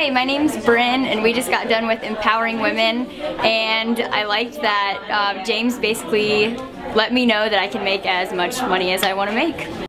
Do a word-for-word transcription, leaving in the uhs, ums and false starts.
Hi, my name's Bryn, and we just got done with Empowering Women, and I liked that uh, James basically let me know that I can make as much money as I want to make.